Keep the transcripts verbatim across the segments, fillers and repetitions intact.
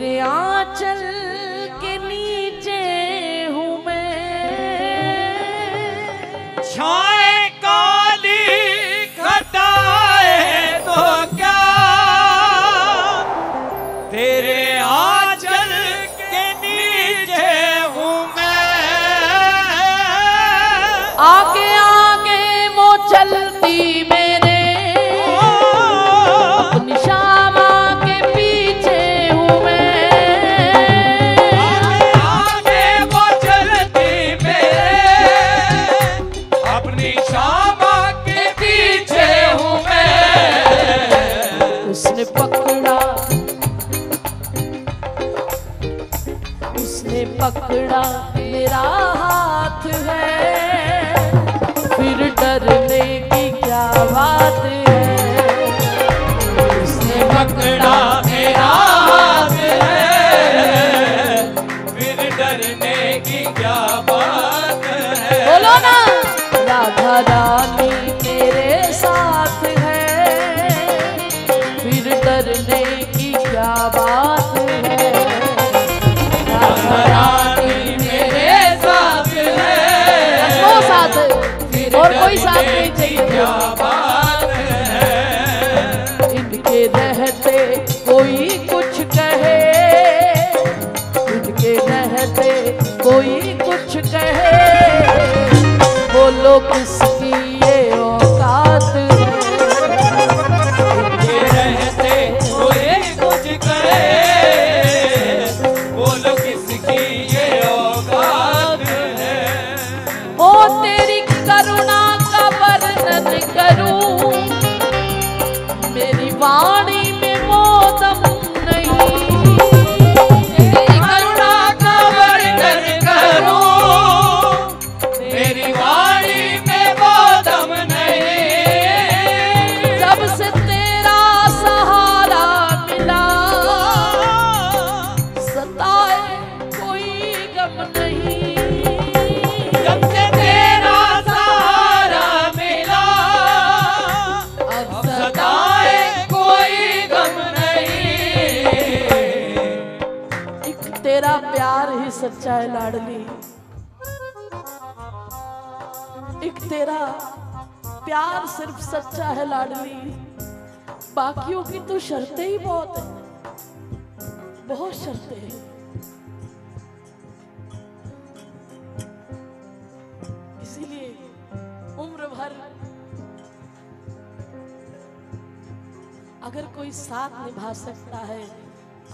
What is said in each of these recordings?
तेरे आंचल के नीचे हूँ मैं, छाए काली घटाए तो क्या, तेरे आंचल के नीचे हूँ मैं। आगे आगे वो चलती मेरे पकड़ा मेरा हाथ है, फिर डरने की क्या बात है। उसने पकड़ा मेरा हाथ है, फिर डरने की क्या बात है। बोलो ना, राधा रानी मेरे साथ है, फिर डरने की क्या बात है। रानी मेरे साथ है, वो साथ और कोई साथ नहीं चाहिए। इनके रहते कोई कुछ कहे, इनके रहते कोई कुछ कहे, बोलो किसकी ये औकात है। इनके रहते कोई कुछ कहे, वाणी में मोदम नहीं। तेरी करुणा का वर्णन करो, मेरी वाणी में मोदम नहीं। जब से तेरा सहारा मिला, सताए कोई गम नहीं। जब से तेरा सहारा मिला, अब सताए तेरा प्यार ही सच्चा है लाडली। एक तेरा प्यार सिर्फ सच्चा है लाडली, बाकियों की तो शर्तें ही बहुत है, बहुत शर्तें हैं। इसीलिए उम्र भर अगर कोई साथ निभा सकता है,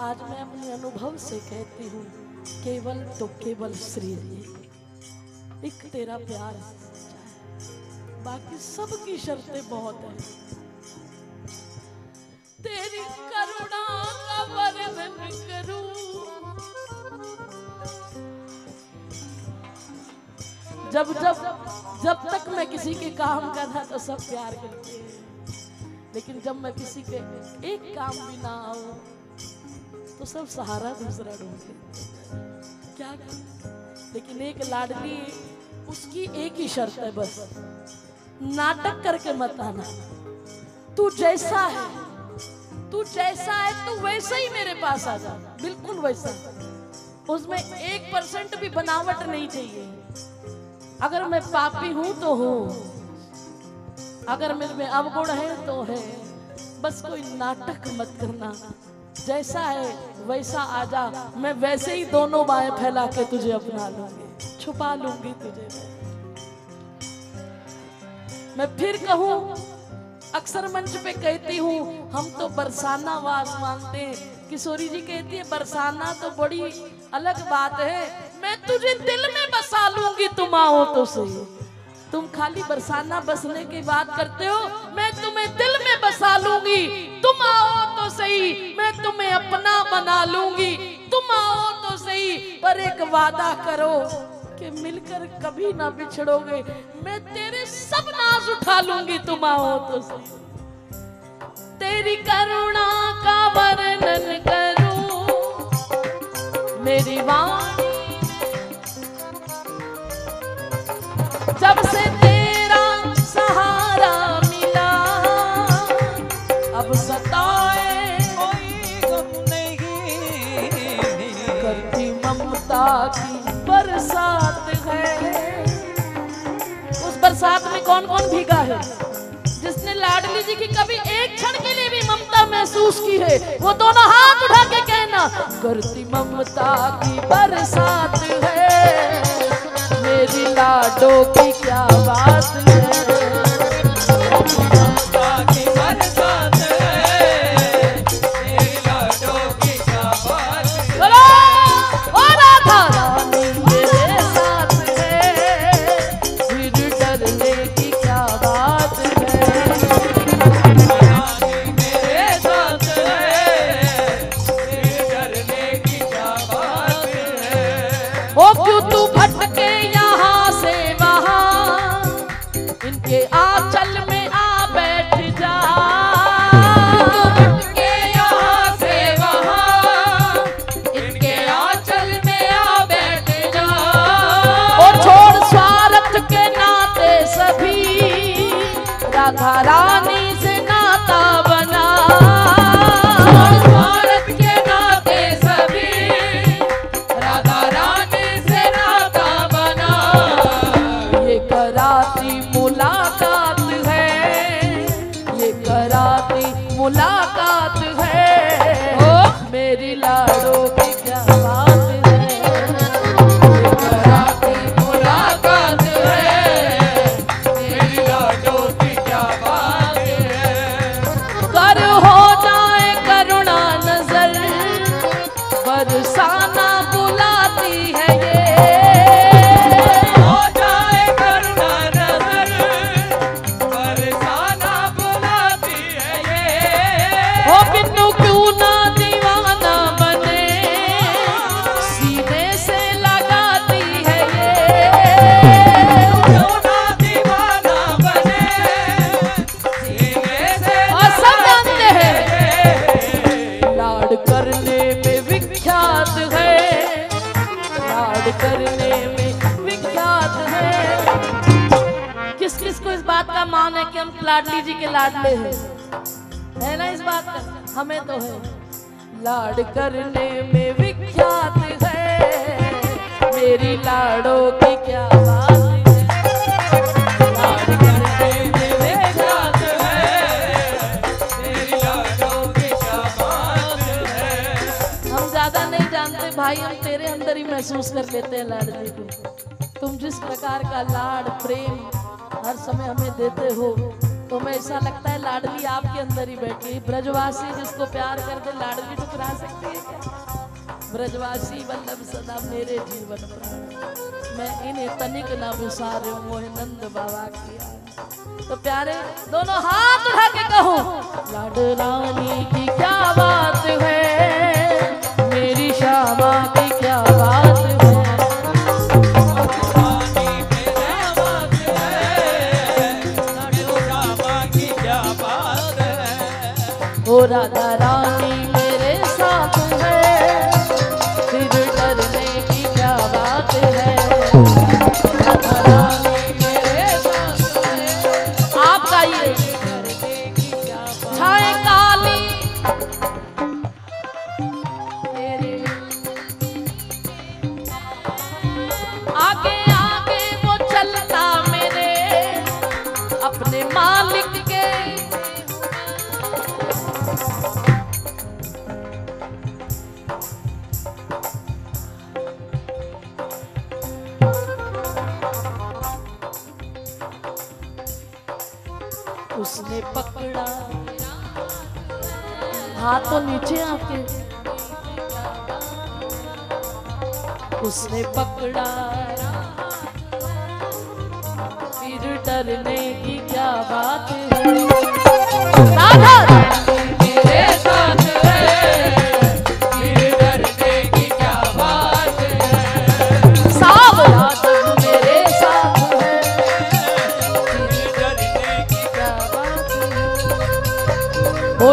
आज मैं अपने अनुभव से कहती हूँ, केवल तो केवल श्री हरि। एक तेरा प्यार है, बाकी सबकी शर्तें बहुत हैं। तेरी करुणा का वर्णन करूं। जब जब जब तक मैं किसी के काम कर रहा तो सब प्यार करते हैं, लेकिन जब मैं किसी के एक काम भी ना आऊं तो सब सहारा दूसरा ढूंढते क्या कर? लेकिन एक लाडली, उसकी एक ही शर्त है, बस नाटक करके मत आना। तू जैसा है, तू जैसा है, तू वैसा ही मेरे पास आ जा, बिल्कुल वैसा। उसमें एक परसेंट भी बनावट नहीं चाहिए। अगर मैं पापी हूं तो हूं, अगर मेरे में अवगुण है तो है, बस कोई नाटक मत करना। जैसा है वैसा आजा, मैं वैसे ही दोनों बाएं फैला के तुझे अपना लूंगी, छुपा लूंगी तुझे। मैं फिर कहूं, अक्सर मंच पे कहती हूँ, हम तो बरसाना वास मानते हैं। किशोरी जी कहती है बरसाना तो बड़ी अलग बात है, मैं तुझे दिल में बसा लूंगी, तुम आओ तो सही। तुम खाली बरसाना बसने की बात करते हो, मैं तुम्हें दिल में बसा लूंगी, तुम आओ तो सही, मैं तुम्हें अपना बना लूंगी, तुम आओ तो सही। पर एक वादा करो कि मिलकर कभी ना बिछड़ोगे, मैं तेरे सब नाज उठा लूंगी, तुम आओ तो सही। तेरी करुणा का वर्णन करूं, मेरी वाणी। जब से तेरा सहारा मिला, अब सताए कोई गम नहीं। रात में कौन कौन भीगा है, जिसने लाडली जी की कभी एक क्षण के लिए भी ममता महसूस की है, वो दोनों हाथ उठा के कहना। करती ममता की बरसात है, मेरी लाडो की क्या बात है। लाडली जी के लाडले हैं, है ना, इस बात का हमें तो है। लाड करने में विख्यात है, मेरी लाडो की क्या बात। हम ज्यादा नहीं जानते भाई, हम तेरे अंदर ही महसूस कर लेते हैं लाडली को। तुम जिस प्रकार का लाड प्रेम हर समय हमें देते हो, तो मैं ऐसा लगता है लाडली आपके अंदर ही बैठी। ब्रजवासी जिसको प्यार करके लाडली टुकरा सकती है क्या? ब्रजवासी बल्लभ सदा मेरे जीवन पर, मैं इन्हें तनिक ना विसारे मोहे नंद बाबा किया। तो प्यारे दोनों हाथ उठा के कहो, लाडलानी की क्या बात है, मेरी श्यामा की क्या बात है। राधा रानी मेरे साथ है, फिर डरने की क्या बात है। राधा रानी मेरे साथ है, आप गाइए। डरने की क्या बात, छाए काली मेरे आगे आगे वो चलता मेरे अपने मालिक के। उसने पकड़ा हाथ तो नीचे आपके, उसने पकड़ा फिर डरने की क्या बात है।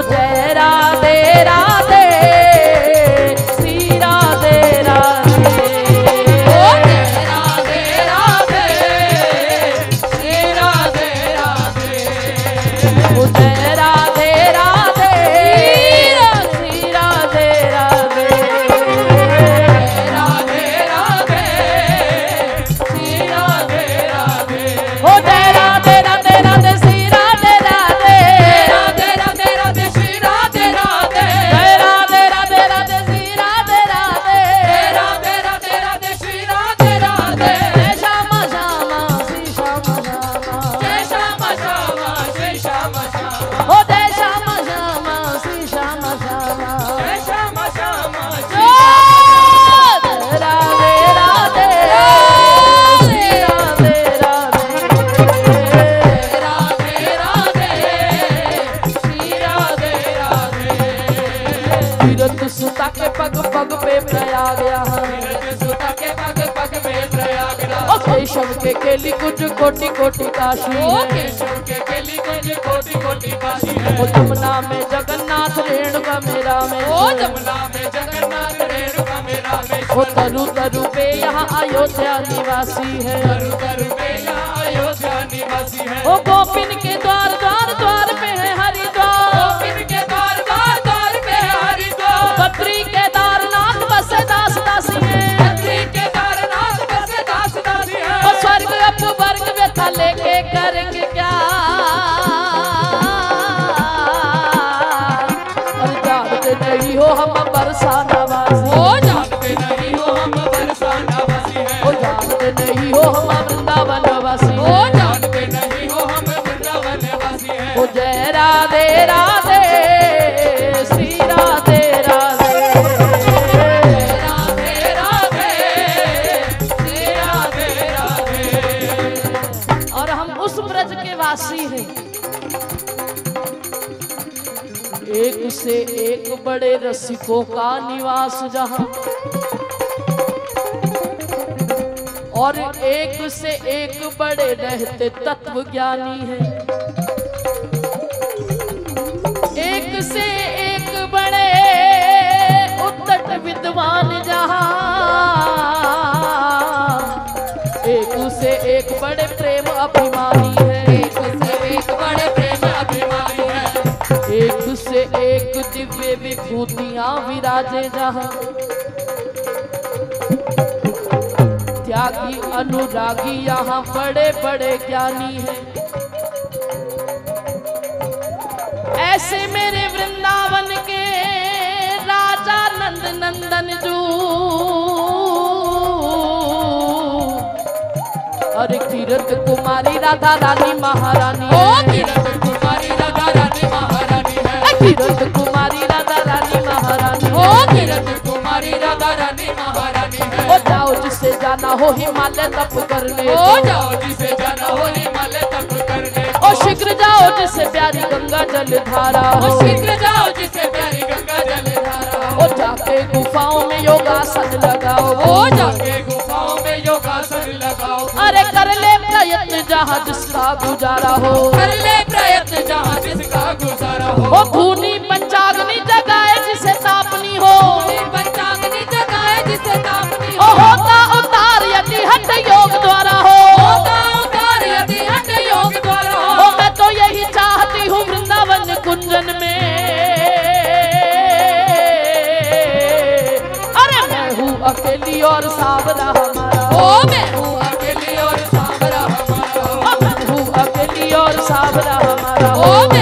राधे राधे के केली कुछ कोटि कोटि काशी है, केशव के केली कुछ कोटि कोटि काशी है। ओ जमुना में जगन्नाथ रेणुका मेरा में, ओ जमुना में जगन्नाथ रेणुका मेरा में। ओ तरु तरु पे यहाँ अयोध्या निवासी है, तरु तरु पे यहाँ अयोध्या निवासी है। ओ गोपिन के द्वार द्वार द्वार पे है हरिद्वार, गोपिन के द्वार द्वार द्वार पे है हरिद्वार। बद्री के दारनाथ बसे दास दासी है, लेके करके क्या जानते नहीं हो हम बरसाना वासी, हो जानते नहीं हो हम बरसाना वासी हैं। हो जानते नहीं हो हम वृंदावन वासी, हो जानते नहीं हो हम वृंदावन वासी हैं। हो जय राधे राधे श्री राधे राधे, एक से एक बड़े रसिकों का निवास जहां, और एक से एक बड़े रहते तत्व ज्ञानी है। एक से एक बड़े उत्तट विद्वान जहां, एक से एक बड़े प्रेम अभिमानी है, एक से एक बड़े प्रेम अभिमानी है। एक से एक दिव्य विभूतियां विराजे जहां, त्यागी अनुरागी यहाँ बड़े बड़े ज्ञानी हैं। ऐसे मेरे वृंदावन के राजा नंद नंदन जू, और कीरत कुमारी राधा रानी महारानी, ओ कीरत कुमारी राधा रानी महारानी, किरत कुमारी राधा रानी महारानी, हो किरत कुमारी राधा रानी महारानी है। ओ जाओ जिसे जाना हो हिमालय तप करने, ओ जाओ जिसे जाना हो हिमालय तप करने। ओ शीघ्र जाओ जिसे प्यारी गंगा जल धारा, ओ शीघ्र जाओ जिसे प्यारी गंगा जल धारा। ओ जाके गुफाओं में योगासन लगाओ, ओ जाके गुफाओं में योगासन लगाओ। अरे कर ले प्रयत्न जहाँ जिसका गुजारा हो, कर ले प्रयत्न जहाँ जिसका गुजारा हो। भूनी पंचाग्नि जगाए जिसे तापनी हो, पंचाग्नि जगाए जिसे तापनी हो। होता उतार यदि हठ योग द्वारा हो, होता उतार यदि हठ योग द्वारा हो। मैं तो यही चाहती हूँ वृंदावन कुंजन में, अरे मैं हूँ अकेली और सावरा हमारा, ओ मैं हूँ अकेली और सावरा हमारा, मैं हूँ अकेली और सावरा हमारा, ओ मैं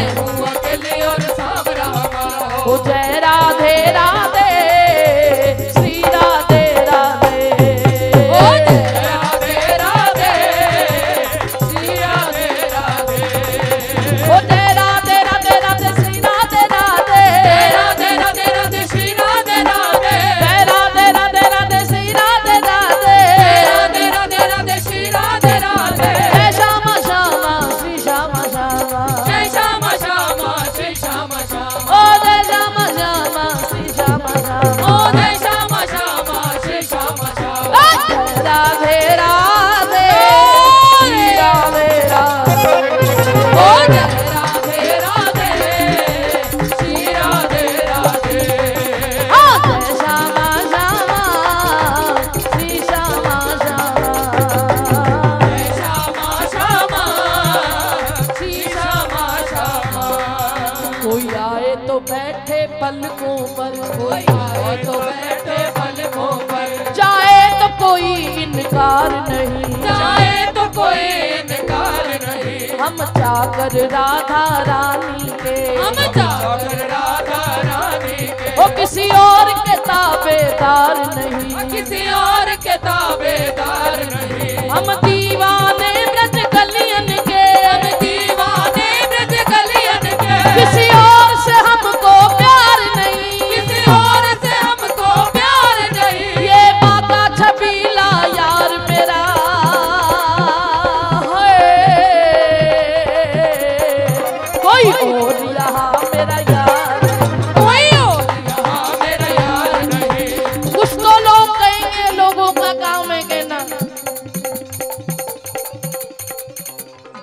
चाकर राधा रानी के, हम चाकर राधा रानी के। ओ किसी और के ताबेदार नहीं, किसी और के ताबेदार नहीं। हम दीवाने ब्रज कलियन के, हम दीवाने ब्रज कलियन के। किसी और से हमको प्यार नहीं, किसी और से हमको प्यार नहीं। ये बाका छबीला यार मेरा,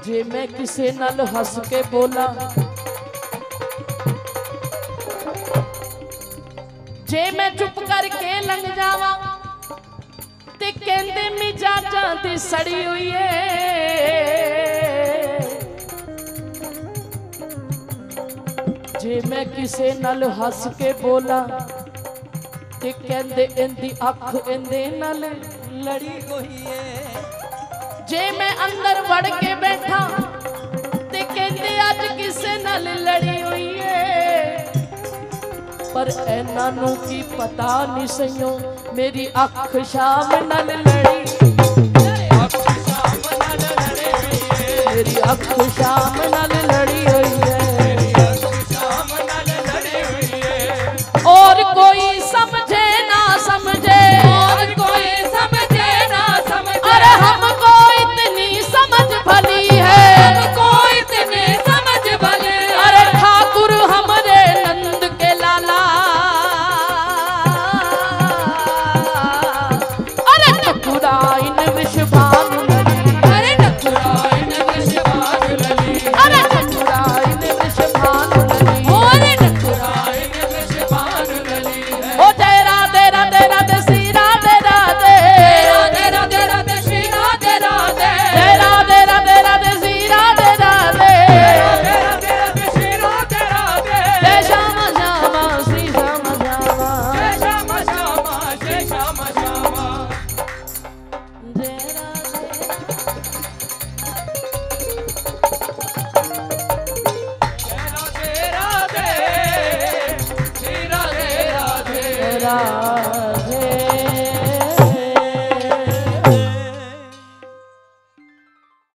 जे मैं किसे नाल हंस के बोला, जे मैं चुप करके लंघ जावा ते कहंदे मिजाजां दी सड़ी हुई है। जे मैं किसे नाल हंस के बोला ते कहंदे इंदी अख इंदे नाल लड़ी हुई है। जे मैं अंदर वड़ के बैठा ते कहते अज किसे नाल लड़ी हुई है। पर इन्हां नूं की पता नहीं सइयों मेरी अख शाम नाल लड़ी, मेरी अख शाम